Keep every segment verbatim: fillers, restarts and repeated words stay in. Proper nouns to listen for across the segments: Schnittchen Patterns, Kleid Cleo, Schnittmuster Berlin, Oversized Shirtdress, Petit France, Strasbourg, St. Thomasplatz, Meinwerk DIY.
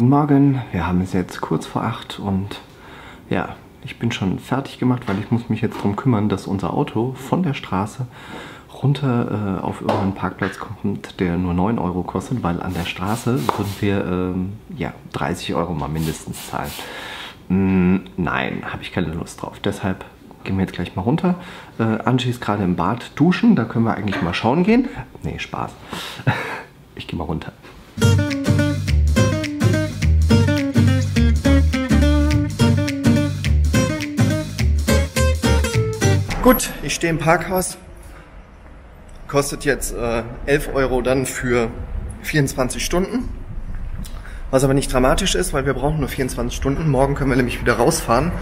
Guten Morgen, wir haben es jetzt kurz vor acht und ja, ich bin schon fertig gemacht, weil ich muss mich jetzt darum kümmern, dass unser Auto von der Straße runter äh, auf irgendeinen Parkplatz kommt, der nur neun Euro kostet, weil an der Straße würden wir ähm, ja, dreißig Euro mal mindestens zahlen. Mm, nein, habe ich keine Lust drauf, deshalb gehen wir jetzt gleich mal runter. Äh, Angie ist gerade im Bad duschen, da können wir eigentlich mal schauen gehen. Nee, Spaß. Ich gehe mal runter. Gut, ich stehe im Parkhaus. Kostet jetzt äh, elf Euro dann für vierundzwanzig Stunden. Was aber nicht dramatisch ist, weil wir brauchen nur vierundzwanzig Stunden. Morgen können wir nämlich wieder rausfahren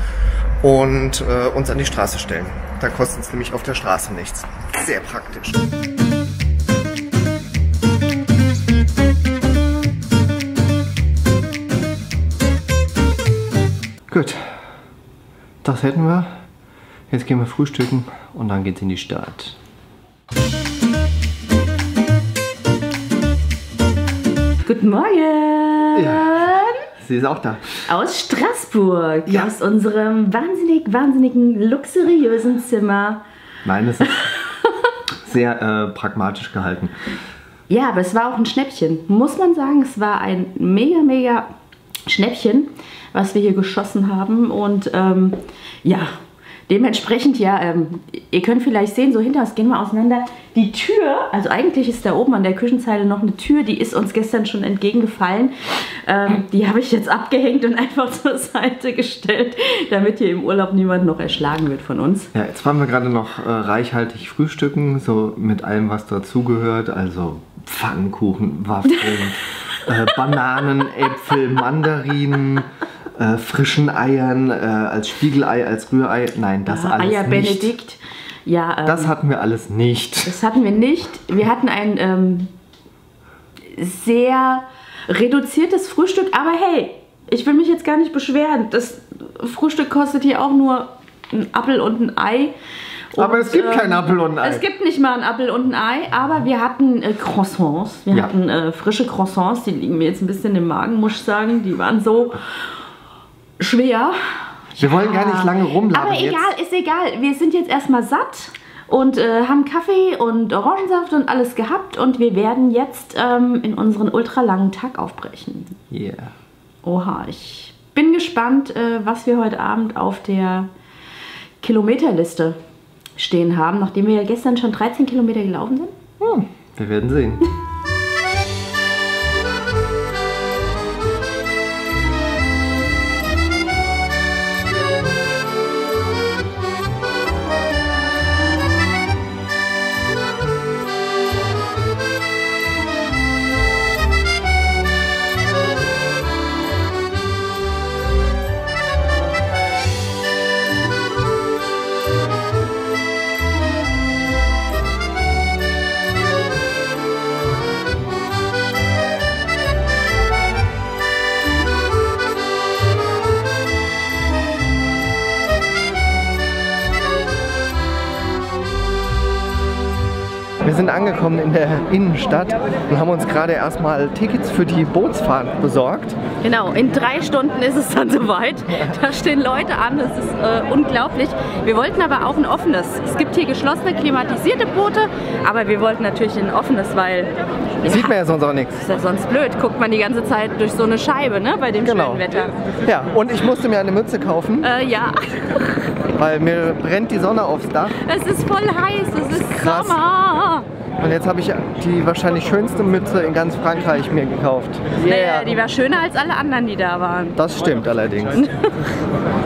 und äh, uns an die Straße stellen. Da kostet es nämlich auf der Straße nichts. Sehr praktisch. Gut, das hätten wir. Jetzt gehen wir frühstücken und dann geht's in die Stadt. Guten Morgen! Ja, sie ist auch da. Aus Straßburg, ja. Aus unserem wahnsinnig, wahnsinnigen, luxuriösen Zimmer. Nein, das ist sehr äh, pragmatisch gehalten. Ja, aber es war auch ein Schnäppchen, muss man sagen. Es war ein mega, mega Schnäppchen, was wir hier geschossen haben. Und ähm, ja, dementsprechend, ja, ähm, ihr könnt vielleicht sehen, so hinter uns gehen wir auseinander. Die Tür, also eigentlich ist da oben an der Küchenzeile noch eine Tür, die ist uns gestern schon entgegengefallen. Ähm, die habe ich jetzt abgehängt und einfach zur Seite gestellt, damit hier im Urlaub niemand noch erschlagen wird von uns. Ja, jetzt waren wir gerade noch äh, reichhaltig frühstücken, so mit allem, was dazugehört. Also Pfannkuchen, Waffeln, äh, Bananen, Äpfel, Mandarinen. Äh, frischen Eiern, äh, als Spiegelei, als Rührei. Nein, das ah, alles Eier nicht. Eier Benedikt. Ja, ähm, das hatten wir alles nicht. Das hatten wir nicht. Wir hatten ein ähm, sehr reduziertes Frühstück. Aber hey, ich will mich jetzt gar nicht beschweren. Das Frühstück kostet hier auch nur einen Apfel und ein Ei. Und, aber es gibt ähm, keinen Apfel und ein Ei. Es gibt nicht mal einen Apfel und ein Ei, aber wir hatten äh, Croissants. Wir ja. hatten äh, frische Croissants, die liegen mir jetzt ein bisschen im Magen, muss ich sagen. Die waren so schwer. Wir ja. wollen gar nicht lange rumlabern. Aber egal, jetzt. Ist egal. Wir sind jetzt erstmal satt und äh, haben Kaffee und Orangensaft und alles gehabt. Und wir werden jetzt ähm, in unseren ultralangen Tag aufbrechen. Yeah. Oha, ich bin gespannt, äh, was wir heute Abend auf der Kilometerliste stehen haben, nachdem wir ja gestern schon dreizehn Kilometer gelaufen sind. Hm, wir werden sehen. Wir sind angekommen in der Innenstadt und haben uns gerade erstmal Tickets für die Bootsfahrt besorgt. Genau, in drei Stunden ist es dann soweit. Da stehen Leute an, das ist äh, unglaublich. Wir wollten aber auch ein offenes. Es gibt hier geschlossene, klimatisierte Boote, aber wir wollten natürlich ein offenes, weil... Ja, sieht man ja sonst auch nichts. Ist ja sonst blöd, guckt man die ganze Zeit durch so eine Scheibe, ne, bei dem genau. schönen Wetter. Ja, und ich musste mir eine Mütze kaufen. Äh, ja. Weil mir brennt die Sonne aufs Dach. Es ist voll heiß, es ist krass. Sommer. Und jetzt habe ich die wahrscheinlich schönste Mütze in ganz Frankreich mir gekauft. Yeah. Naja, die war schöner als alle anderen, die da waren. Das stimmt allerdings.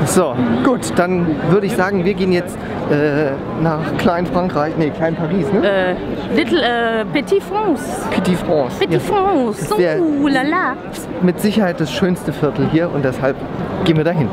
So, gut, dann würde ich sagen, wir gehen jetzt äh, nach Klein-Frankreich, nee, Klein-Paris, ne? Äh, little, äh, Petit France. Petit France. Petit France, so, oh, lala. Mit Sicherheit das schönste Viertel hier und deshalb gehen wir dahin.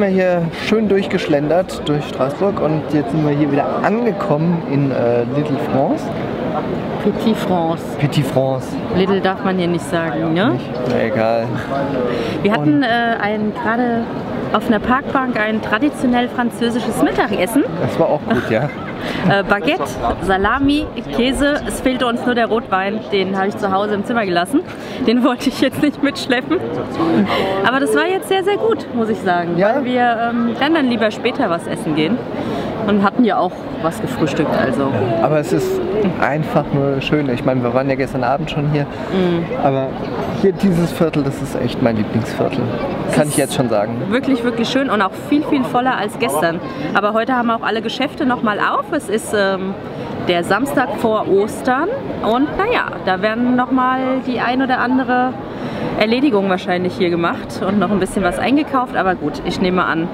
sind wir hier schön durchgeschlendert durch Straßburg und jetzt sind wir hier wieder angekommen in äh, Little France. Petit France. Petit France. Little darf man hier nicht sagen, ne? Nicht. Na, egal. Wir hatten äh, einen gerade auf einer Parkbank ein traditionell französisches Mittagessen. Das war auch gut, ja. äh, Baguette, Salami, Käse. Es fehlte uns nur der Rotwein. Den habe ich zu Hause im Zimmer gelassen. Den wollte ich jetzt nicht mitschleppen. Aber das war jetzt sehr, sehr gut, muss ich sagen. Ja? Weil wir ähm, dann, dann lieber später was essen gehen. Und hatten ja auch was gefrühstückt, also. Aber es ist einfach nur schön. Ich meine, wir waren ja gestern Abend schon hier. Mm. Aber hier dieses Viertel, das ist echt mein Lieblingsviertel. Kann ich jetzt schon sagen. Wirklich, wirklich schön und auch viel, viel voller als gestern. Aber heute haben auch alle Geschäfte nochmal auf. Es ist ähm, der Samstag vor Ostern. Und naja, da werden nochmal die ein oder andere Erledigung wahrscheinlich hier gemacht und noch ein bisschen was eingekauft. Aber gut, ich nehme an,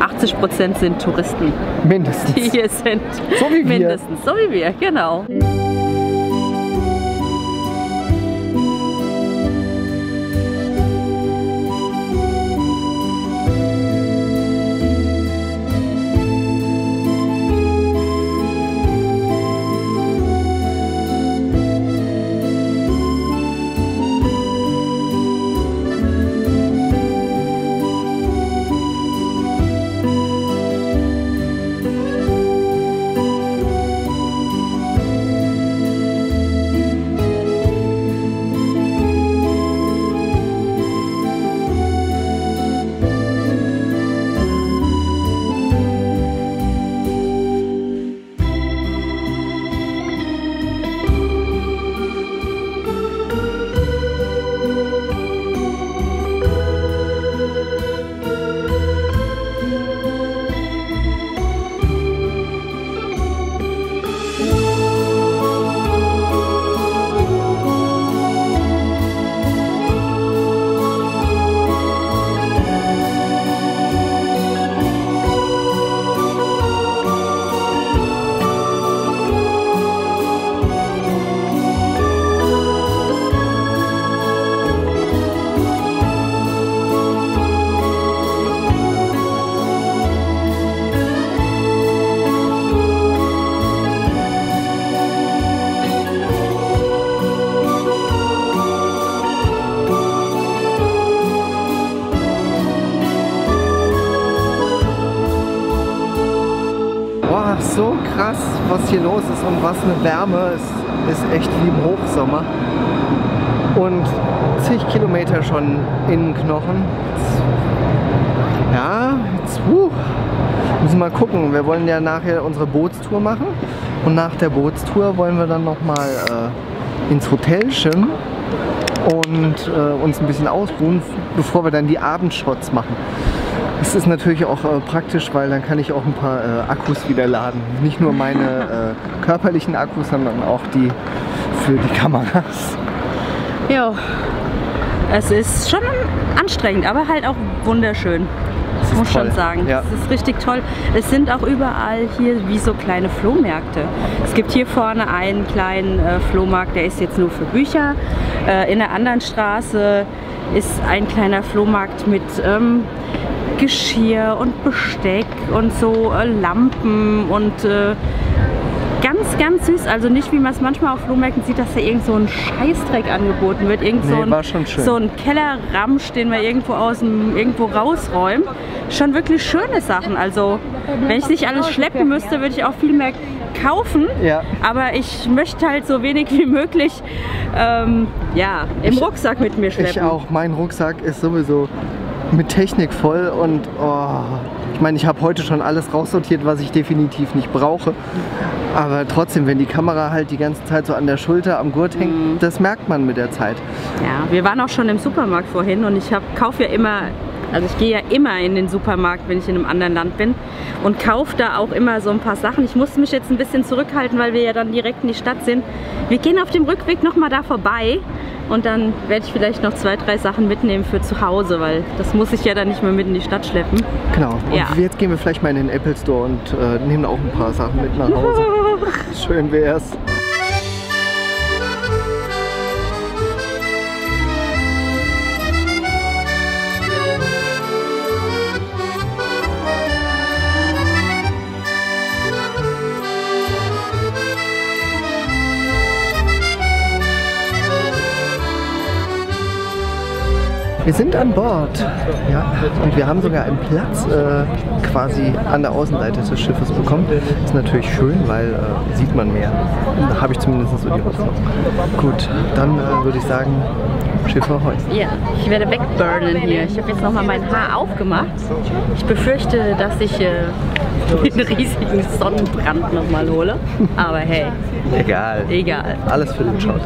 achtzig Prozent sind Touristen. Mindestens. Die hier sind. So wie wir. Mindestens, so wie wir, genau. So krass, was hier los ist und was eine Wärme ist, ist echt wie im Hochsommer. Und zig Kilometer schon in den Knochen. Ja, jetzt uh, müssen wir mal gucken. Wir wollen ja nachher unsere Bootstour machen und nach der Bootstour wollen wir dann nochmal äh, ins Hotelchen und äh, uns ein bisschen ausruhen, bevor wir dann die Abendshots machen. Es ist natürlich auch äh, praktisch, weil dann kann ich auch ein paar äh, Akkus wieder laden. Nicht nur meine äh, körperlichen Akkus, sondern auch die für die Kameras. Jo, es ist schon anstrengend, aber halt auch wunderschön. Das muss toll. Schon sagen, ja. Das ist richtig toll. Es sind auch überall hier wie so kleine Flohmärkte. Es gibt hier vorne einen kleinen äh, Flohmarkt, der ist jetzt nur für Bücher. Äh, in der anderen Straße ist ein kleiner Flohmarkt mit ähm, Geschirr und Besteck und so äh, Lampen und äh, ganz, ganz süß. Also nicht, wie man es manchmal auf Flohmärkten sieht, dass da irgend so ein Scheißdreck angeboten wird. Irgend nee, so, so ein Kellerramsch, den wir irgendwo aus dem, irgendwo rausräumen. Schon wirklich schöne Sachen. Also wenn ich nicht alles schleppen müsste, würde ich auch viel mehr kaufen, ja. Aber ich möchte halt so wenig wie möglich ähm, ja, im ich, Rucksack mit mir schleppen. Ich auch. Mein Rucksack ist sowieso mit Technik voll und oh, ich meine, ich habe heute schon alles raussortiert, was ich definitiv nicht brauche. Aber trotzdem, wenn die Kamera halt die ganze Zeit so an der Schulter, am Gurt hängt, mhm. das merkt man mit der Zeit. Ja, wir waren auch schon im Supermarkt vorhin und ich kaufe ja immer, also ich gehe ja immer in den Supermarkt, wenn ich in einem anderen Land bin und kaufe da auch immer so ein paar Sachen. Ich musste mich jetzt ein bisschen zurückhalten, weil wir ja dann direkt in die Stadt sind. Wir gehen auf dem Rückweg nochmal da vorbei. Und dann werde ich vielleicht noch zwei, drei Sachen mitnehmen für zu Hause, weil das muss ich ja dann nicht mehr mit in die Stadt schleppen. Genau. Und ja. Jetzt gehen wir vielleicht mal in den Apple Store und äh, nehmen auch ein paar Sachen mit nach Hause. Schön wär's. Wir sind an Bord, ja, und wir haben sogar einen Platz äh, quasi an der Außenseite des Schiffes bekommen. Ist natürlich schön, weil äh, sieht man mehr. Da habe ich zumindest so die Hoffnung. Gut, dann äh, würde ich sagen, Schiff ahoi. Ja, ich werde wegburnen hier. Ich habe jetzt nochmal mein Haar aufgemacht. Ich befürchte, dass ich äh, den riesigen Sonnenbrand nochmal hole. Aber hey. Egal. Egal. Alles für den Schaut.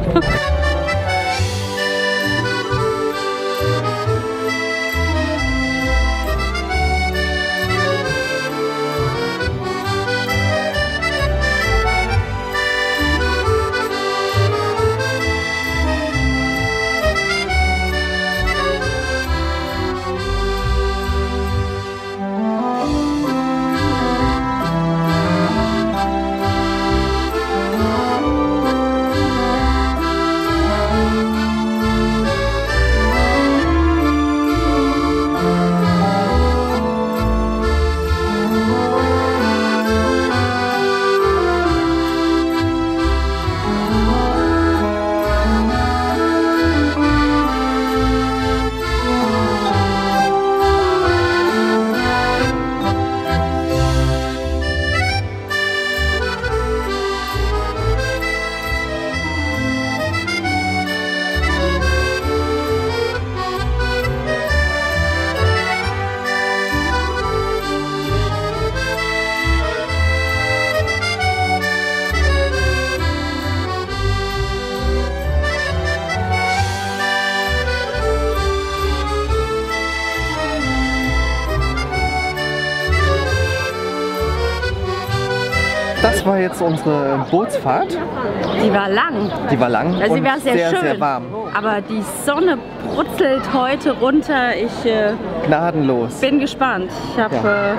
Das war jetzt unsere Bootsfahrt. Die war lang. Die war lang also und war sehr, sehr, schön, sehr warm. Aber die Sonne brutzelt heute runter. Ich äh, gnadenlos. Bin gespannt. Ich, hab, ja. äh,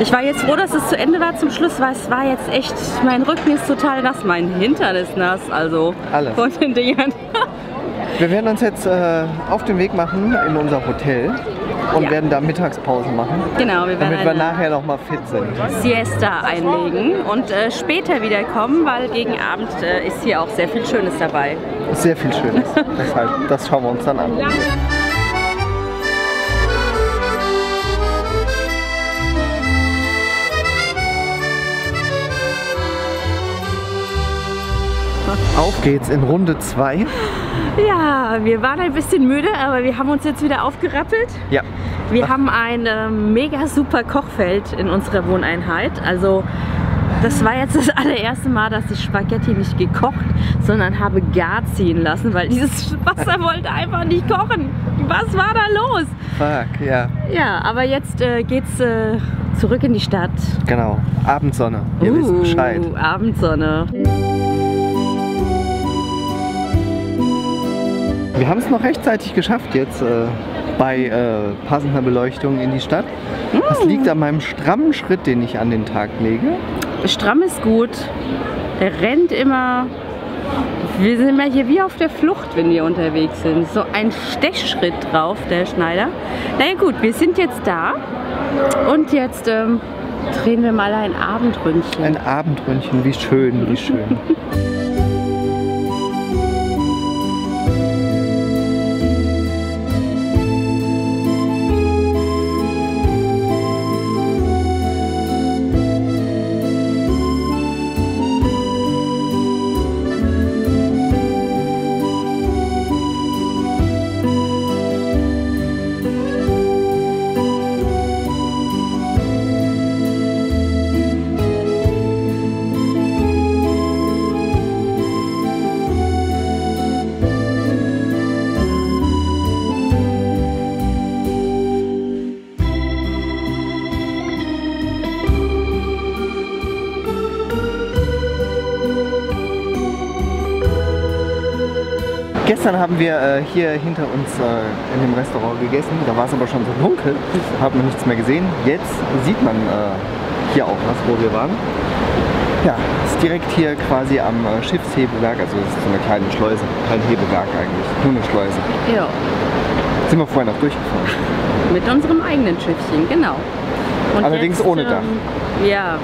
ich war jetzt froh, dass es zu Ende war zum Schluss, weil es war jetzt echt, mein Rücken ist total nass, mein Hintern ist nass. Also alles. Von den Dingern. Wir werden uns jetzt äh, auf den Weg machen in unser Hotel. Und ja. werden da Mittagspause machen. Genau, wir werden damit wir nachher noch mal fit sind. Siesta einlegen und äh, später wieder kommen, weil gegen Abend äh, ist hier auch sehr viel Schönes dabei. Sehr viel Schönes. Deshalb, das schauen wir uns dann an. Auf geht's in Runde zwei. Ja, wir waren ein bisschen müde, aber wir haben uns jetzt wieder aufgerappelt. Ja. Wir Ach. haben ein äh, mega super Kochfeld in unserer Wohneinheit. Also das war jetzt das allererste Mal, dass ich Spaghetti nicht gekocht, sondern habe gar ziehen lassen, weil dieses Wasser wollte einfach nicht kochen. Was war da los? Fuck, ja. Ja, aber jetzt äh, geht's äh, zurück in die Stadt. Genau, Abendsonne. Ihr uh, wisst Bescheid. Abendsonne. Wir haben es noch rechtzeitig geschafft jetzt äh, bei äh, passender Beleuchtung in die Stadt. Mm. Das liegt an meinem strammen Schritt, den ich an den Tag lege. Stramm ist gut. Der rennt immer. Wir sind immer hier wie auf der Flucht, wenn wir unterwegs sind. So ein Stechschritt drauf, der Schneider. Na ja, gut, wir sind jetzt da und jetzt ähm, drehen wir mal ein Abendründchen. Ein Abendründchen, wie schön, wie schön. Gestern haben wir äh, hier hinter uns äh, in dem Restaurant gegessen, da war es aber schon so dunkel, haben wir nichts mehr gesehen. Jetzt sieht man äh, hier auch was, wo wir waren. Ja, ist direkt hier quasi am äh, Schiffshebewerk, also das ist so eine kleine Schleuse, kein Hebewerk eigentlich, nur eine Schleuse. Ja. Sind wir vorher noch durchgefahren. Mit unserem eigenen Schiffchen, genau. Und allerdings jetzt, ohne Dach. Ähm, ja,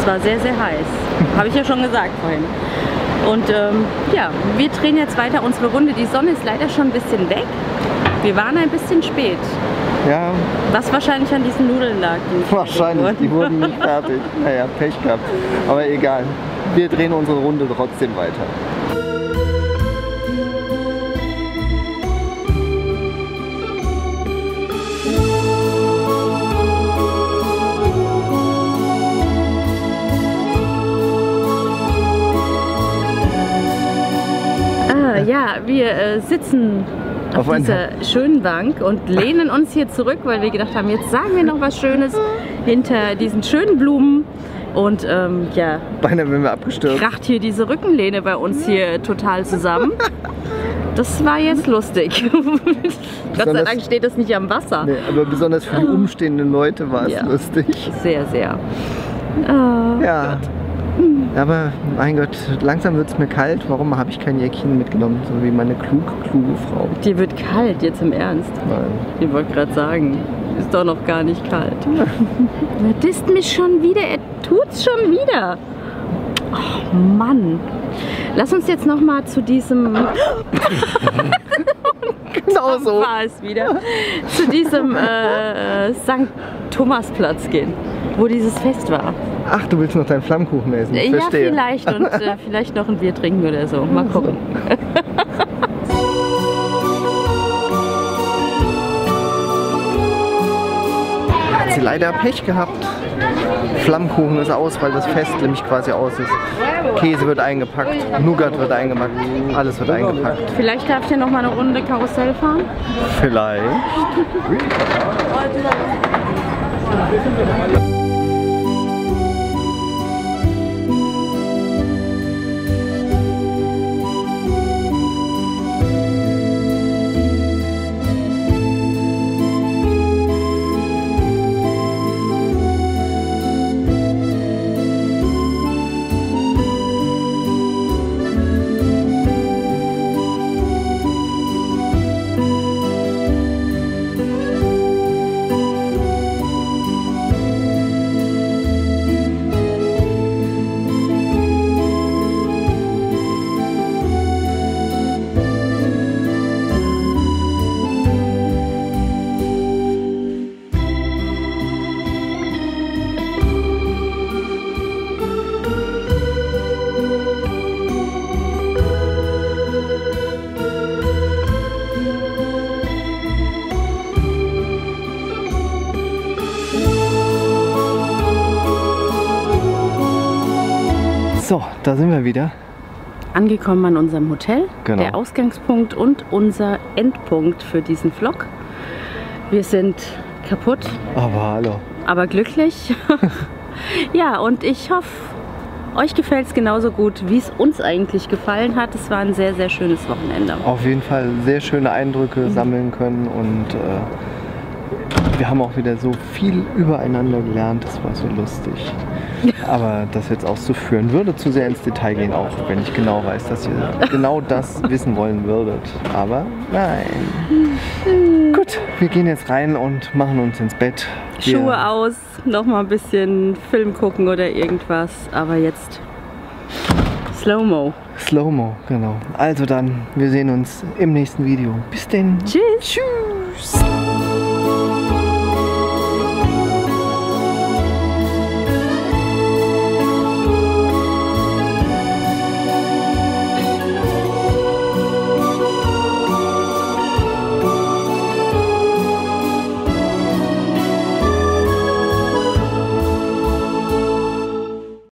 es war sehr, sehr heiß, habe ich ja schon gesagt vorhin. Und ähm, ja, wir drehen jetzt weiter unsere Runde. Die Sonne ist leider schon ein bisschen weg, Wir waren ein bisschen spät. Ja. Was wahrscheinlich an diesen Nudeln lag. Die wahrscheinlich, wurden. die wurden nicht fertig. Naja, Pech gehabt. Aber egal. Wir drehen unsere Runde trotzdem weiter. Ja, wir äh, sitzen auf, auf dieser schönen Bank und lehnen uns hier zurück, weil wir gedacht haben, jetzt sagen wir noch was Schönes hinter diesen schönen Blumen. Und ähm, ja, beinahe werden wir abgestürzt. Kracht hier diese Rückenlehne bei uns hier total zusammen. Das war jetzt lustig. Gott sei Dank steht das nicht am Wasser. Nee, aber besonders für die umstehenden Leute war es ja lustig. Sehr, sehr. Oh, ja. Gott. Aber mein Gott, langsam wird es mir kalt. Warum habe ich kein Jäckchen mitgenommen, so wie meine klug, kluge Frau? Dir wird kalt, jetzt im Ernst? Nein. Ich wollte gerade sagen, ist doch noch gar nicht kalt. Er disst mich schon wieder, er tut's schon wieder. Oh Mann. Lass uns jetzt nochmal zu diesem... Genau so war es wieder. Zu diesem äh, Sankt Thomasplatz gehen, wo dieses Fest war. Ach, du willst noch deinen Flammkuchen essen? Ich ja, verstehe. Vielleicht. Und äh, vielleicht noch ein Bier trinken oder so. Mal gucken. Hat sie leider Pech gehabt. Flammkuchen ist aus, weil das Fest nämlich quasi aus ist. Käse wird eingepackt, Nougat wird eingepackt, alles wird eingepackt. Vielleicht darf ich noch mal eine Runde Karussell fahren? Vielleicht. So, da sind wir wieder. Angekommen an unserem Hotel, genau. Der Ausgangspunkt und unser Endpunkt für diesen Vlog. Wir sind kaputt, aber, hallo. aber glücklich. Ja, und ich hoffe, euch gefällt es genauso gut, wie es uns eigentlich gefallen hat. Es war ein sehr, sehr schönes Wochenende. Auf jeden Fall sehr schöne Eindrücke mhm. sammeln können und äh, wir haben auch wieder so viel übereinander gelernt. Das war so lustig. Aber das jetzt auszuführen, würde zu sehr ins Detail gehen, auch wenn ich genau weiß, dass ihr genau das wissen wollen würdet. Aber nein. Gut, wir gehen jetzt rein und machen uns ins Bett. Wir Schuhe aus, nochmal ein bisschen Film gucken oder irgendwas. Aber jetzt Slow-Mo. Slow-Mo, genau. Also dann, wir sehen uns im nächsten Video. Bis denn. Tschüss. Tschüss.